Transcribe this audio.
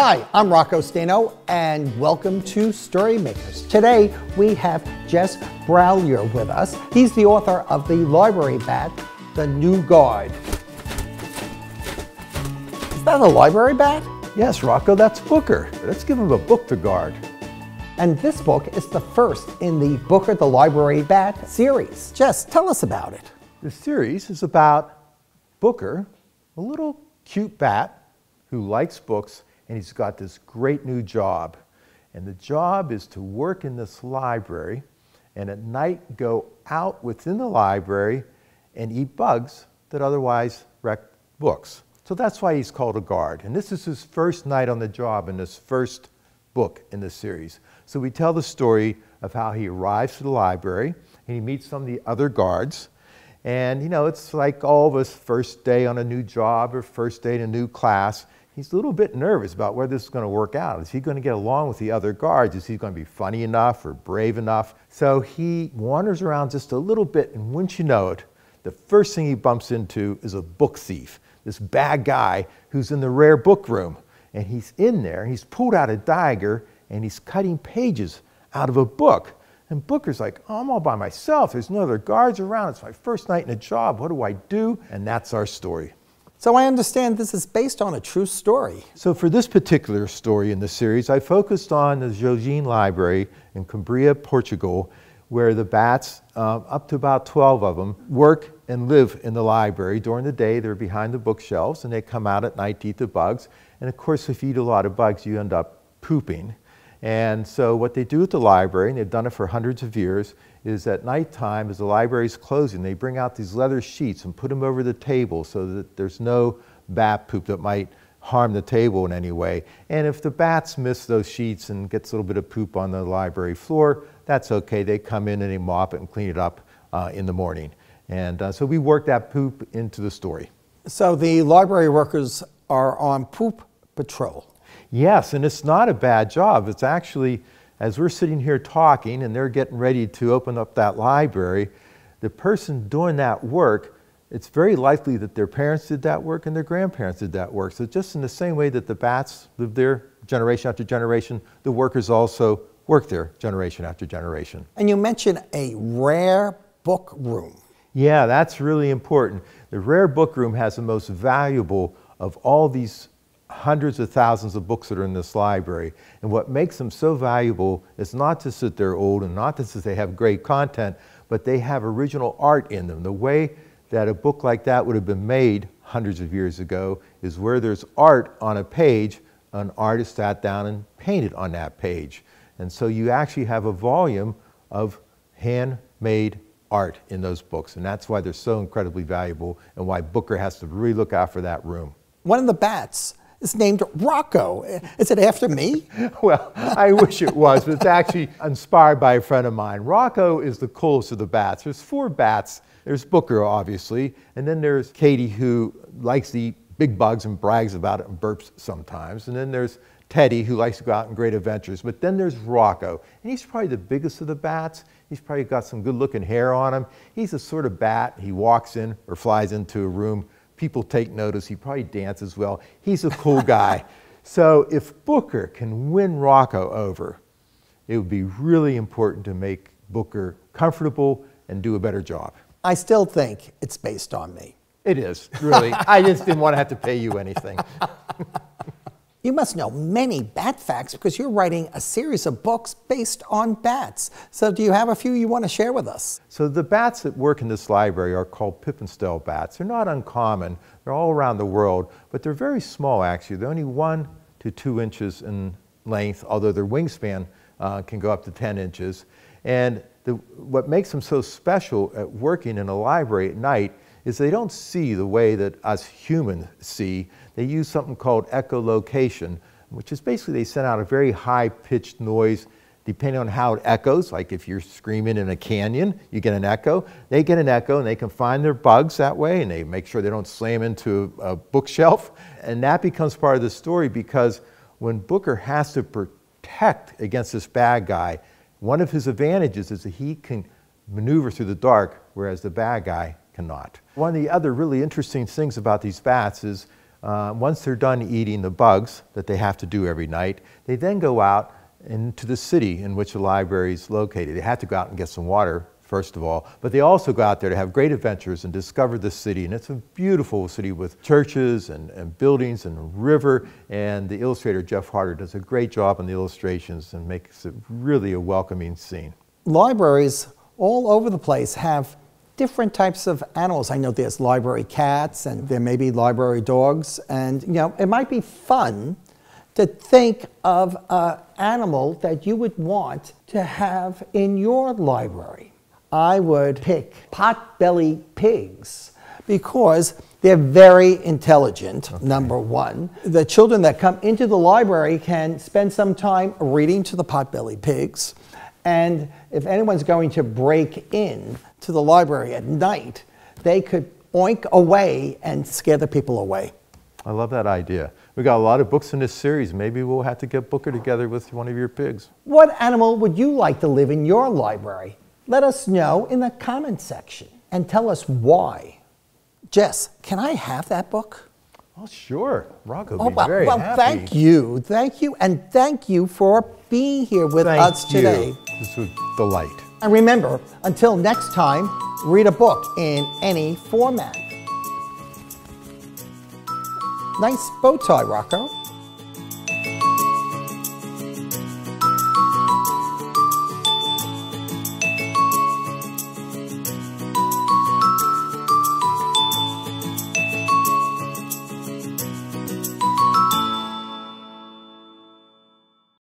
Hi, I'm Rocco Staino, and welcome to StoryMakers. Today we have Jess Brallier with us. He's the author of The Library Bat, The New Guard. Is that a library bat? Yes, Rocco, that's Booker. Let's give him a book to guard. And this book is the first in the Booker the Library Bat series. Jess, tell us about it. The series is about Booker, a little cute bat who likes books, and he's got this great new job. And the job is to work in this library and at night go out within the library and eat bugs that otherwise wreck books. So that's why he's called a guard. And this is his first night on the job in this first book in the series. So we tell the story of how he arrives to the library and he meets some of the other guards. And you know, it's like all of us, first day on a new job or first day in a new class. He's a little bit nervous about whether this is going to work out. Is he going to get along with the other guards? Is he going to be funny enough or brave enough? So he wanders around just a little bit, and wouldn't you know it, the first thing he bumps into is a book thief, this bad guy who's in the rare book room. And he's in there, and he's pulled out a dagger, and he's cutting pages out of a book. And Booker's like, oh, I'm all by myself. There's no other guards around. It's my first night in a job. What do I do? And that's our story. So I understand this is based on a true story. So for this particular story in the series, I focused on the Joanina Library in Coimbra, Portugal, where the bats, up to about 12 of them, work and live in the library. During the day, they're behind the bookshelves, and they come out at night to eat the bugs. And of course, if you eat a lot of bugs, you end up pooping. And so what they do at the library, and they've done it for hundreds of years, is at nighttime, as the library's closing, they bring out these leather sheets and put them over the table so that there's no bat poop that might harm the table in any way. And if the bats miss those sheets and gets a little bit of poop on the library floor, that's okay. They come in and they mop it and clean it up in the morning. And so we work that poop into the story. So the library workers are on poop patrol. Yes, and it's not a bad job. It's actually, as we're sitting here talking and they're getting ready to open up that library, the person doing that work, it's very likely that their parents did that work and their grandparents did that work. So just in the same way that the bats lived there generation after generation, the workers also worked there generation after generation. And you mentioned a rare book room. Yeah, that's really important. The rare book room has the most valuable of all these hundreds of thousands of books that are in this library. And what makes them so valuable is not just that they're old and not just that they have great content, but they have original art in them. The way that a book like that would have been made hundreds of years ago is where there's art on a page, an artist sat down and painted on that page. And so you actually have a volume of handmade art in those books. And that's why they're so incredibly valuable and why Booker has to really look out for that room. One of the bats is named Rocco. Is it after me? Well, I wish it was, but it's actually inspired by a friend of mine. Rocco is the coolest of the bats. There's four bats. There's Booker, obviously, and then there's Katie, who likes to eat big bugs and brags about it and burps sometimes. And then there's Teddy, who likes to go out on great adventures. But then there's Rocco, and he's probably the biggest of the bats. He's probably got some good-looking hair on him. He's the sort of bat, he walks in or flies into a room, people take notice, he probably dances well. He's a cool guy. So if Booker can win Rocco over, it would be really important to make Booker comfortable and do a better job. I still think it's based on me. It is, really. I just didn't want to have to pay you anything. You must know many bat facts because you're writing a series of books based on bats. So do you have a few you want to share with us? So the bats that work in this library are called pipistrelle bats. They're not uncommon. They're all around the world, but they're very small actually. They're only 1 to 2 inches in length, although their wingspan can go up to 10 inches. And what makes them so special at working in a library at night is they don't see the way that us humans see. They use something called echolocation, which is basically they send out a very high-pitched noise depending on how it echoes. Like if you're screaming in a canyon, you get an echo. They get an echo and they can find their bugs that way, and they make sure they don't slam into a bookshelf. And that becomes part of the story because when Booker has to protect against this bad guy, one of his advantages is that he can maneuver through the dark, whereas the bad guy cannot. One of the other really interesting things about these bats is Once they're done eating the bugs that they have to do every night, they then go out into the city in which the library is located. They have to go out and get some water, first of all, but they also go out there to have great adventures and discover the city. And it's a beautiful city with churches and buildings and a river. And the illustrator, Jeff Harder, does a great job on the illustrations and makes it really a welcoming scene. Libraries all over the place have different types of animals. I know there's library cats and there may be library dogs, and you know, it might be fun to think of an animal that you would want to have in your library. I would pick pot-bellied pigs because they're very intelligent, number one. The children that come into the library can spend some time reading to the pot-bellied pigs. And if anyone's going to break in to the library at night, they could oink away and scare the people away. I love that idea. We've got a lot of books in this series. Maybe we'll have to get Booker together with one of your pigs. What animal would you like to live in your library? Let us know in the comment section and tell us why. Jess, can I have that book? Oh, sure. Rocco would be very happy. Well, thank you. Thank you. And thank you for being here with us today. This was a delight. And remember, until next time, read a book in any format. Nice bow tie, Rocco.